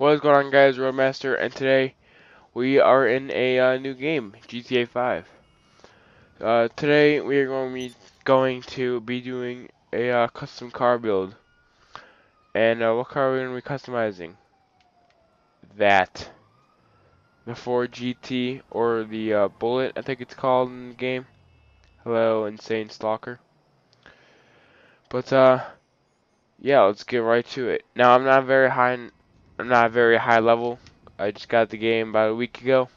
What is going on, guys? Roadmaster, and today we are in a new game, GTA 5. Today we are going to be doing a custom car build. And what car are we going to be customizing? That. The Ford GT, or the Bullet, I think it's called in the game. Hello, Insane Stalker. But yeah, let's get right to it. Now, I'm not very high level. I just got the game about a week ago.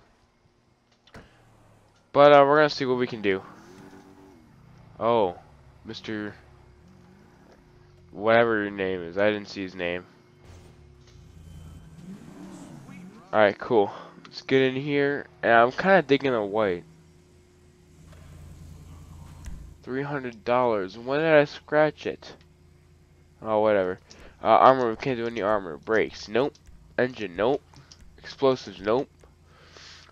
But we're gonna see what we can do. Oh, Mr. whatever your name is. I didn't see his name. Alright, cool. Let's get in here. And I'm kinda digging the white. $300. When did I scratch it? Oh, whatever. Armor, we can't do any armor. Brakes, nope. Engine, nope. Explosives, nope.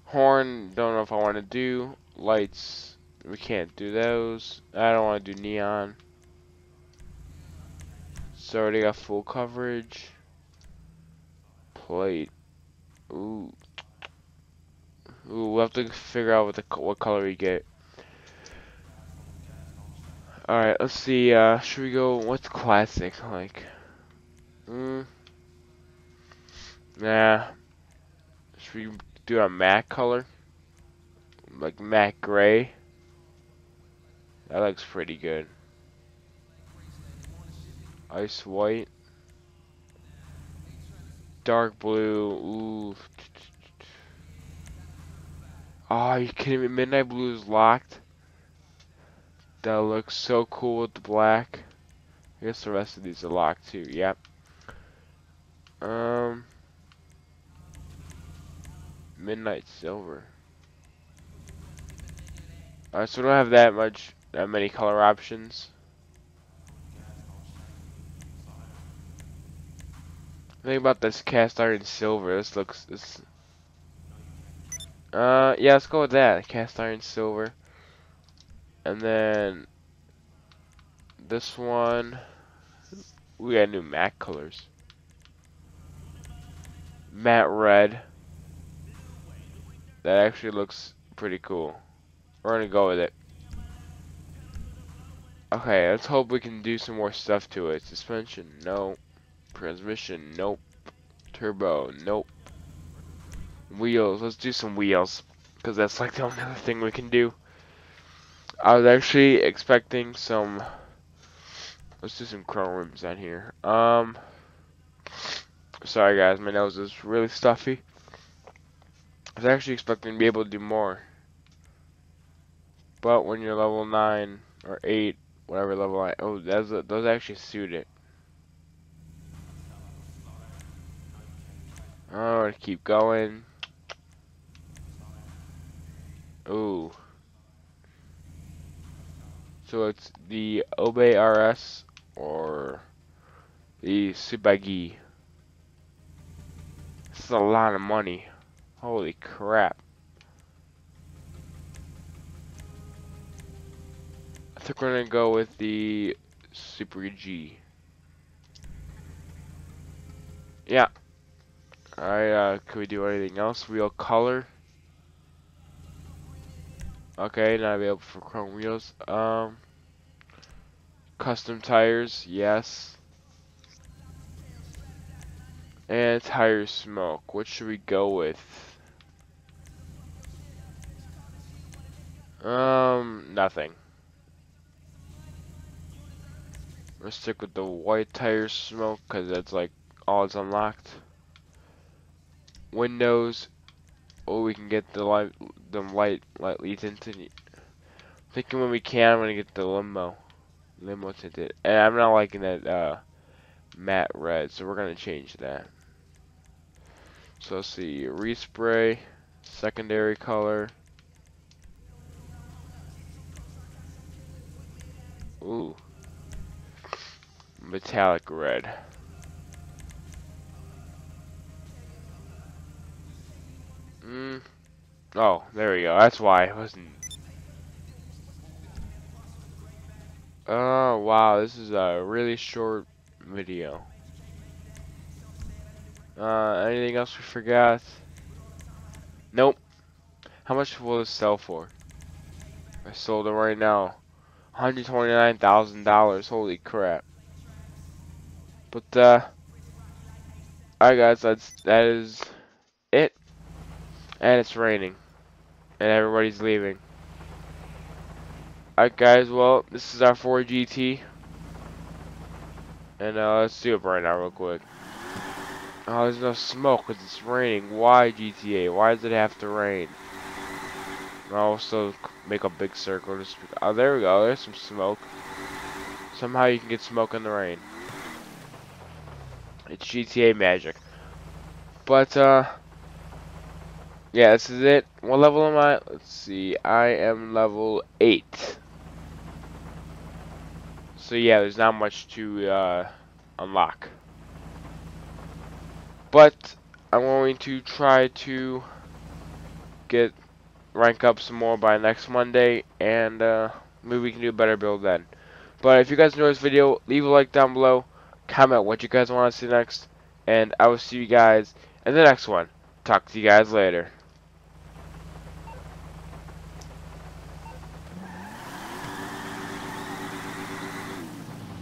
Horn, don't know if I want to do. Lights, we can't do those. I don't want to do neon. It's already got full coverage. Plate. Ooh. Ooh, we'll have to figure out what color we get. Alright, let's see. Should we go? What's classic? Like. Nah. Should we do a matte color? Like matte gray? That looks pretty good. Ice white. Dark blue. Ooh. Oh, are you kidding me? Midnight blue is locked. That looks so cool with the black. I guess the rest of these are locked too. Yep. Midnight silver. Alright, so we don't have that many color options. Think about this cast iron silver. Yeah, let's go with that. Cast iron silver. And then this one, we got new matte colors. Matte red. That actually looks pretty cool. We're gonna go with it. Okay, let's hope we can do some more stuff to it. Suspension, nope. Transmission, nope. Turbo, nope. Wheels, let's do some wheels, because that's like the only other thing we can do. I was actually expecting some. Let's do some chrome rims on here. Sorry guys, my nose is really stuffy. I was actually expecting to be able to do more, but when you're level 9 or 8, whatever level I. Oh, those actually suit it. Oh, to keep going. Ooh. So it's the Obey RS or the Subagi. This is a lot of money. Holy crap. I think we're gonna go with the Super G. Yeah. Alright, can we do anything else? Wheel color. Okay, not available for chrome wheels. Custom tires, yes. And tire smoke. What should we go with? Nothing. Let's stick with the white tire smoke because that's like all it's unlocked. Windows. Oh, we can get the lightly tinted. I'm thinking when we can, I'm gonna get the limo tinted, and I'm not liking that matte red, so we're gonna change that. So let's see, respray, secondary color. Ooh, metallic red. Oh, there we go. That's why it wasn't. Oh, wow. This is a really short video. Anything else we forgot? Nope. How much will this sell for? I sold it right now. $129,000. Holy crap. But, alright guys, that is it. And it's raining. And everybody's leaving. Alright guys, well, this is our Ford GT. And, let's do it right now real quick. Oh, there's no smoke because it's raining. Why, GTA? Why does it have to rain? I'll also make a big circle. Just oh, there we go. There's some smoke. Somehow you can get smoke in the rain. It's GTA magic. But, yeah, this is it. What level am I? Let's see. I am level 8. So, yeah, there's not much to, unlock. But I'm going to try to get rank up some more by next Monday, and maybe we can do a better build then. But if you guys enjoyed this video, leave a like down below, comment what you guys want to see next, and I will see you guys in the next one. Talk to you guys later.